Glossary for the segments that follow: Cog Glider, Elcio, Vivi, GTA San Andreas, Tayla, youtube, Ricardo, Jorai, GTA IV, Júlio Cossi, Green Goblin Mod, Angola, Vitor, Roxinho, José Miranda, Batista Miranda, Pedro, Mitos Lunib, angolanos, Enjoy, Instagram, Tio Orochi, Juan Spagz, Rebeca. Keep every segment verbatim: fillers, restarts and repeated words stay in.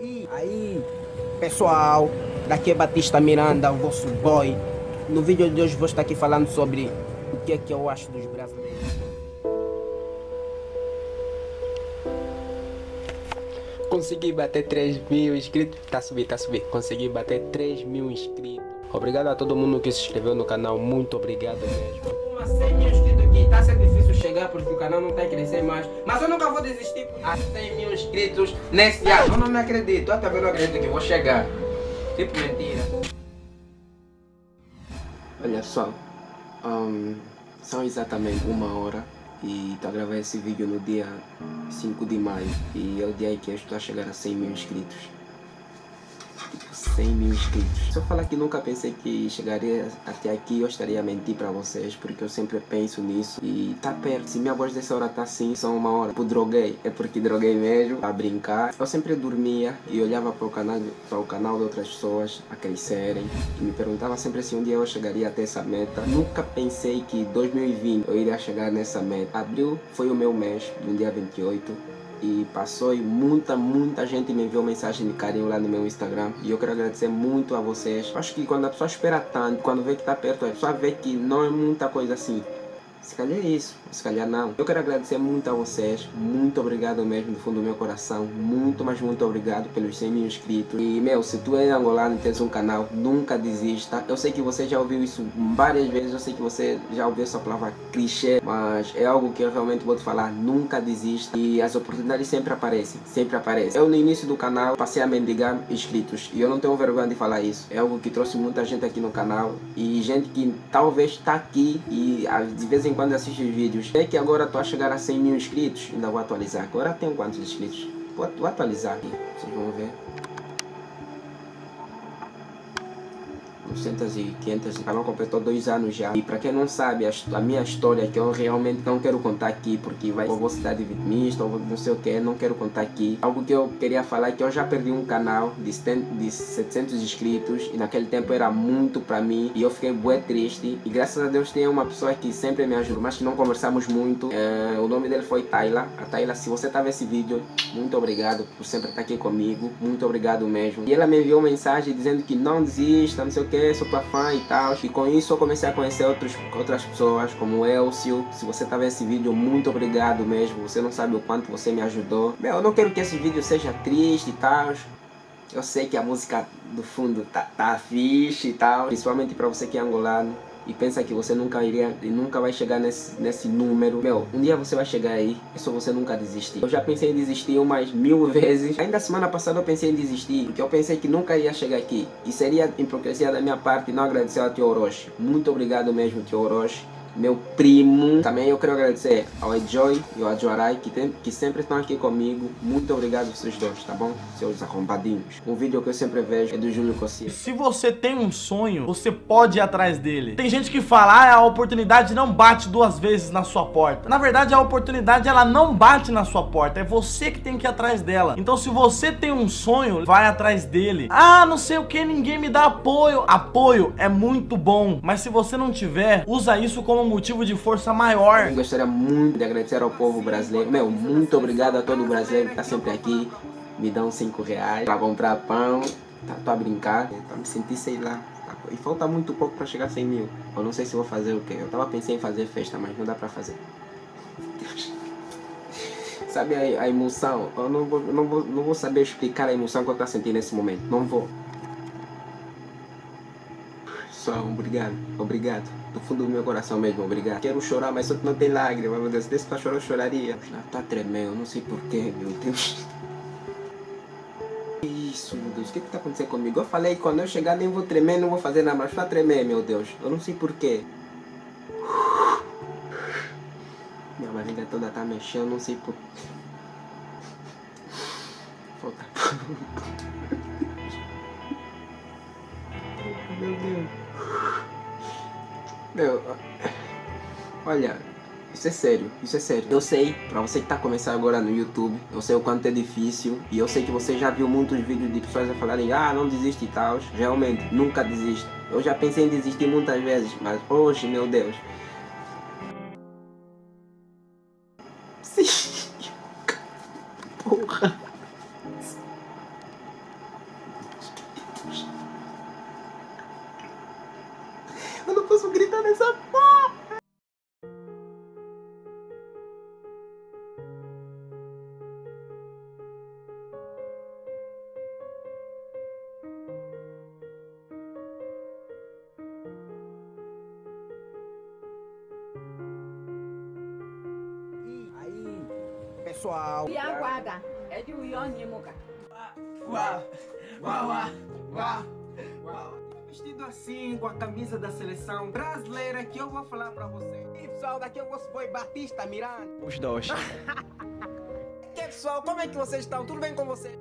E aí, pessoal, daqui é Batista Miranda, o vosso boy. No vídeo de hoje vou estar aqui falando sobre o que é que eu acho dos brasileiros. Consegui bater três mil inscritos. Tá subindo, tá subindo. Consegui bater três mil inscritos. Obrigado a todo mundo que se inscreveu no canal, muito obrigado mesmo. Uma cem mil inscritos aqui, tá sendo difícil chegar porque o canal não tá crescendo mais. Mas eu nunca vou desistir a cem mil inscritos nesse ano. Eu não me acredito, eu também não acredito que vou chegar. Tipo mentira. Olha só, um, são exatamente uma hora e tô gravando esse vídeo no dia cinco de maio. E é o dia em que eu estou a chegar a cem mil inscritos. cem mil inscritos. Se eu falar que nunca pensei que chegaria até aqui, eu estaria a mentir pra vocês, porque eu sempre penso nisso. E tá perto. Se minha voz dessa hora tá assim, só uma hora. Eu droguei. É porque droguei mesmo, a brincar. Eu sempre dormia e olhava pro canal, pro canal de outras pessoas a crescerem. E me perguntava sempre se um dia eu chegaria até essa meta. Nunca pensei que em dois mil e vinte eu iria chegar nessa meta. Abril foi o meu mês, no dia vinte e oito. E passou e muita, muita gente me enviou mensagem de carinho lá no meu Instagram. E eu quero agradecer muito a vocês. Acho que quando a pessoa espera tanto, quando vê que tá perto, a pessoa vê que não é muita coisa assim. Se calhar é isso, se calhar não. Eu quero agradecer muito a vocês. Muito obrigado mesmo, do fundo do meu coração. Muito, mas muito obrigado pelos cem mil inscritos. E, meu, se tu é angolano e tens um canal, nunca desista. Eu sei que você já ouviu isso várias vezes. Eu sei que você já ouviu essa palavra clichê. Mas é algo que eu realmente vou te falar. Nunca desista. E as oportunidades sempre aparecem. Sempre aparecem. Eu, no início do canal, passei a mendigar inscritos. E eu não tenho vergonha de falar isso. É algo que trouxe muita gente aqui no canal. E gente que talvez tá aqui e, de vez em quando assiste os vídeos. É que agora tô a chegar a cem mil inscritos. Ainda vou atualizar. Agora tem quantos inscritos? Vou, vou atualizar aqui. Vocês vão ver. duzentos e quinhentos. O canal completou dois anos já. E pra quem não sabe, a, a minha história que eu realmente não quero contar aqui, porque vai, ou vou citar de vitimista, ou não sei o que, não quero contar aqui. Algo que eu queria falar é que eu já perdi um canal de, de setecentos inscritos, e naquele tempo era muito pra mim, e eu fiquei bué triste. E graças a Deus tem uma pessoa que sempre me ajuda, mas que não conversamos muito. É, o nome dele foi Tayla. A Tayla, se você tá vendo esse vídeo, muito obrigado por sempre estar aqui comigo, muito obrigado mesmo. E ela me enviou mensagem dizendo que não desista, não sei o que, sou tua fã e tal. E com isso eu comecei a conhecer outros, outras pessoas, como o Elcio. Se você tá vendo esse vídeo, muito obrigado mesmo. Você não sabe o quanto você me ajudou. Meu, eu não quero que esse vídeo seja triste e tal. Eu sei que a música do fundo tá, tá fixe e tal. Principalmente pra você que é angolano e pensa que você nunca iria e nunca vai chegar nesse, nesse número. Meu, um dia você vai chegar aí, é só você nunca desistir. Eu já pensei em desistir umas mil vezes. Ainda semana passada eu pensei em desistir, porque eu pensei que nunca ia chegar aqui. E seria hipocrisia da minha parte não agradecer ao Tio Orochi. Muito obrigado mesmo, Tio Orochi. Meu primo. Também eu quero agradecer ao Enjoy e ao Jorai, que, tem, que sempre estão aqui comigo. Muito obrigado vocês dois, tá bom? Seus arrombadinhos. Um vídeo que eu sempre vejo é do Júlio Cossi. Se você tem um sonho, você pode ir atrás dele. Tem gente que fala, ah, a oportunidade não bate duas vezes na sua porta. Na verdade, a oportunidade, ela não bate na sua porta. É você que tem que ir atrás dela. Então, se você tem um sonho, vai atrás dele. Ah, não sei o que, ninguém me dá apoio. Apoio é muito bom, mas se você não tiver, usa isso como motivo de força maior. Eu gostaria muito de agradecer ao povo brasileiro. Meu, muito obrigado a todo brasileiro que tá sempre aqui. Me dão cinco reais pra comprar pão. Tá, tô a brincar. Eu me senti, sei lá. E falta muito pouco pra chegar a cem mil. Eu não sei se vou fazer o que. Eu tava pensando em fazer festa, mas não dá pra fazer. Sabe a, a emoção? Eu não vou, não, vou, não vou saber explicar a emoção que eu tô sentindo nesse momento. Não vou. Só, obrigado, obrigado. Do fundo do meu coração mesmo, obrigado. Quero chorar, mas só que não tem lágrima, meu Deus. Se desse pra chorar, eu choraria. Ah, tá tremendo, não sei porquê, meu Deus. Isso, meu Deus, o que que tá acontecendo comigo? Eu falei que quando eu chegar nem vou tremer, não vou fazer nada, mas tá tremer, meu Deus. Eu não sei porquê. Minha barriga toda tá mexendo, não sei por... Falta... Meu Deus. Meu, olha, isso é sério, isso é sério. Eu sei, pra você que tá começando agora no YouTube, eu sei o quanto é difícil. E eu sei que você já viu muitos vídeos de pessoas a falarem, ah, não desiste e tal. Realmente, nunca desista. Eu já pensei em desistir muitas vezes, mas hoje, meu Deus. Porra. nessa porra! E aí, pessoal? E aguarda, é de Uionimo, cara. Uau, uau, uau, uau, uau. Vestido assim, com a camisa da seleção brasileira, que eu vou falar pra você. E pessoal, daqui é o nosso boy Batista Miranda. Os dois. E aí, pessoal, como é que vocês estão? Tudo bem com vocês?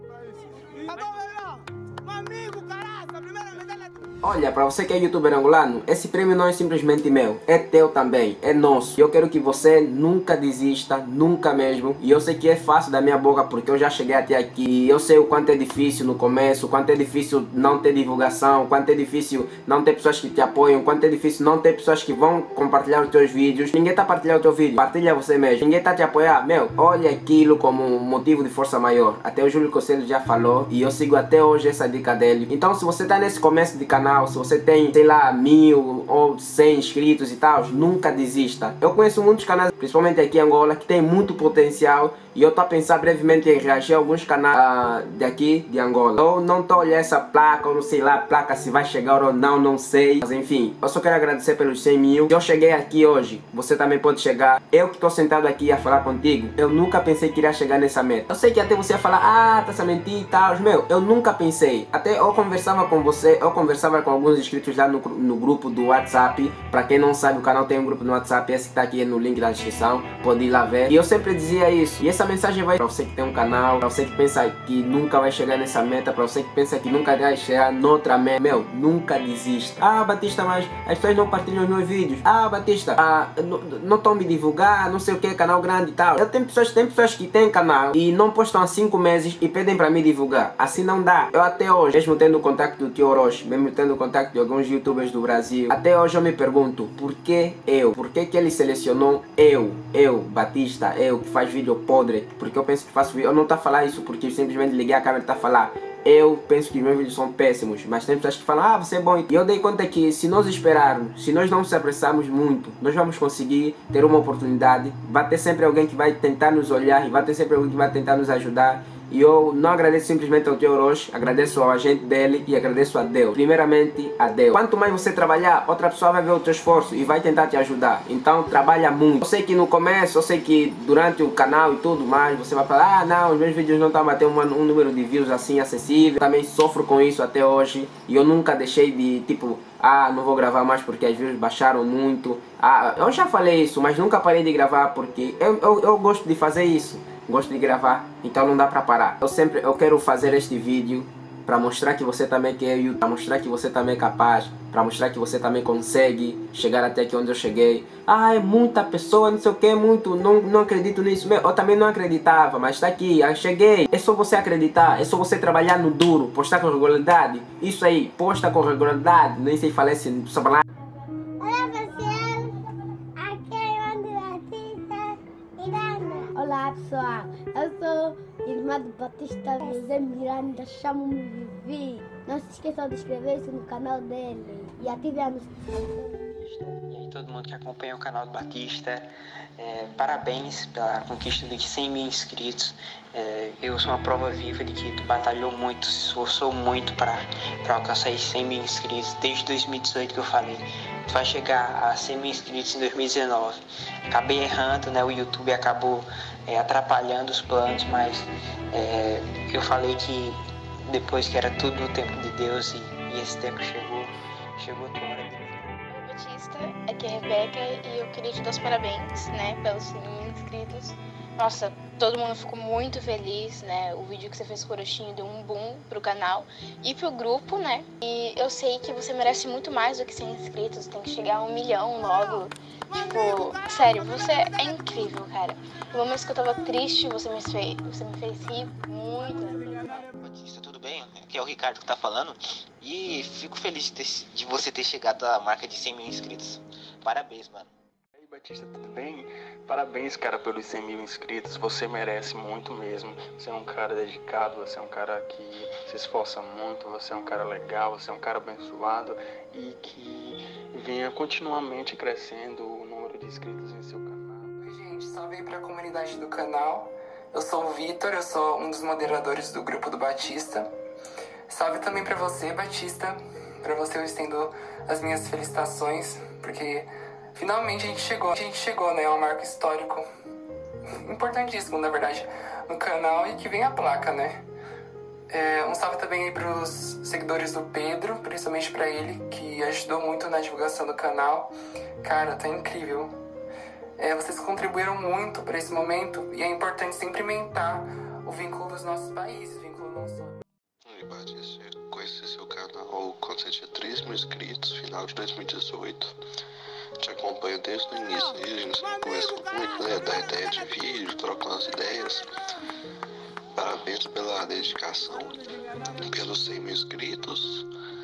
Olha, pra você que é youtuber angolano, esse prêmio não é simplesmente meu, é teu também, é nosso. Eu quero que você nunca desista, nunca mesmo. E eu sei que é fácil da minha boca, porque eu já cheguei até aqui. E eu sei o quanto é difícil no começo, o quanto é difícil não ter divulgação, o quanto é difícil não ter pessoas que te apoiam, o quanto é difícil não ter pessoas que vão compartilhar os teus vídeos. Ninguém tá partilhando o teu vídeo, partilha você mesmo. Ninguém tá te apoiar, meu, olha aquilo como um motivo de força maior. Até o Júlio Cossi já falou, e eu sigo até hoje essa dica dele. Então se você tá nesse começo de canal, se você tem, sei lá, mil ou cem inscritos e tal, nunca desista. Eu conheço muitos canais, principalmente aqui em Angola, que tem muito potencial, e eu tô a pensar brevemente em reagir a alguns canais uh, daqui de Angola. Eu não tô a olhar essa placa, ou não sei lá a placa se vai chegar ou não, não sei. Mas enfim, eu só quero agradecer pelos cem mil. Se eu cheguei aqui hoje, você também pode chegar. Eu que tô sentado aqui a falar contigo, eu nunca pensei que iria chegar nessa meta. Eu sei que até você ia falar, ah, tá essa mentira e tal, meu, eu nunca pensei. Até eu conversava com você, eu conversava Conversava com alguns inscritos lá no, no grupo do WhatsApp. Pra quem não sabe, o canal tem um grupo no WhatsApp. Esse que tá aqui no link da descrição, pode ir lá ver. E eu sempre dizia isso. E essa mensagem vai pra você que tem um canal, pra você que pensa que nunca vai chegar nessa meta, pra você que pensa que nunca vai chegar noutra meta. Meu, nunca desista. Ah, Batista, mas as pessoas não partilham os meus vídeos. Ah, Batista, ah, não estão me divulgar, não sei o que, canal grande e tal. Eu tenho pessoas, tem pessoas que tem canal e não postam há cinco meses e pedem pra me divulgar. Assim não dá. Eu até hoje, mesmo tendo o contacto do Tio Orochi, mesmo tendo contato de alguns youtubers do Brasil, até hoje eu me pergunto, por que eu? Por que que ele selecionou eu? Eu, Batista, eu que faz vídeo podre? Porque eu penso que faço vídeo, eu não tô a falar isso porque eu simplesmente liguei a câmera e tá a falar. Eu penso que meus vídeos são péssimos, mas tem pessoas que falam, ah, você é bom. E eu dei conta que se nós esperarmos, se nós não nos apressarmos muito, nós vamos conseguir ter uma oportunidade. Vai ter sempre alguém que vai tentar nos olhar, e vai ter sempre alguém que vai tentar nos ajudar. E eu não agradeço simplesmente ao Tio Orochi, agradeço ao agente dele e agradeço a Deus. Primeiramente a Deus. Quanto mais você trabalhar, outra pessoa vai ver o teu esforço e vai tentar te ajudar. Então trabalha muito. Eu sei que no começo, eu sei que durante o canal e tudo mais, você vai falar, ah não, os meus vídeos não estão batendo um número de views assim acessível. Eu também sofro com isso até hoje. E eu nunca deixei de, tipo, ah, não vou gravar mais porque as views baixaram muito. Ah, eu já falei isso, mas nunca parei de gravar porque eu, eu, eu gosto de fazer isso. Gosto de gravar, então não dá pra parar. Eu sempre, eu quero fazer este vídeo pra mostrar que você também quer YouTube, pra mostrar que você também é capaz, pra mostrar que você também consegue chegar até aqui onde eu cheguei. Ah, é muita pessoa, não sei o que, muito, não, não acredito nisso. Meu, eu também não acreditava, mas tá aqui, eu cheguei. É só você acreditar, é só você trabalhar no duro, postar com regularidade. Isso aí, posta com regularidade, nem sei falar esse... Olá pessoal, eu sou irmã do Batista José Miranda, chamo-me Vivi. Não se esqueçam de inscrever-se no canal dele e ativem a notificação. E aí todo mundo que acompanha o canal do Batista, é, parabéns pela conquista de cem mil inscritos. É, eu sou uma prova viva de que tu batalhou muito, se esforçou muito para alcançar esses cem mil inscritos. Desde dois mil e dezoito que eu falei, tu vai chegar a cem mil inscritos em dois mil e dezenove. Acabei errando, né? O YouTube acabou é, atrapalhando os planos, mas é, eu falei que depois que era tudo no tempo de Deus e, e esse tempo chegou, chegou a tua hora de mim. Oi Batista, aqui é a Rebeca e eu queria te dar os parabéns, né, pelos cem mil inscritos. Nossa, todo mundo ficou muito feliz, né? O vídeo que você fez com o Roxinho deu um boom pro canal e pro grupo, né? E eu sei que você merece muito mais do que cem inscritos, tem que chegar a um milhão logo. Tipo, sério, você é incrível, cara. No momento que eu tava triste, você me fez, você me fez rir muito. Batista, tudo bem? Aqui é o Ricardo que tá falando. E fico feliz de, ter, de você ter chegado à marca de cem mil inscritos. Parabéns, mano. Batista, tudo bem? Parabéns, cara, pelos cem mil inscritos. Você merece muito mesmo. Você é um cara dedicado, você é um cara que se esforça muito, você é um cara legal, você é um cara abençoado e que venha continuamente crescendo o número de inscritos em seu canal. Oi, gente, salve aí pra comunidade do canal. Eu sou o Vitor, eu sou um dos moderadores do grupo do Batista. Salve também pra você, Batista. Pra você eu estendo as minhas felicitações, porque finalmente a gente chegou, a gente chegou, né? É um marco histórico importantíssimo, na verdade, no canal e que vem a placa, né? É, um salve também aí pros seguidores do Pedro, principalmente pra ele, que ajudou muito na divulgação do canal. Cara, tá incrível. É, vocês contribuíram muito pra esse momento e é importante sempre aumentar o vínculo dos nossos países, vínculo não só. Oi, Batista, eu conheci seu canal quando você tinha três mil inscritos, final de dois mil e dezoito. Te acompanho desde o início, desde a gente conversa muito, né? Da ideia de vídeo, trocando as ideias. Parabéns pela dedicação, pelos cem mil inscritos.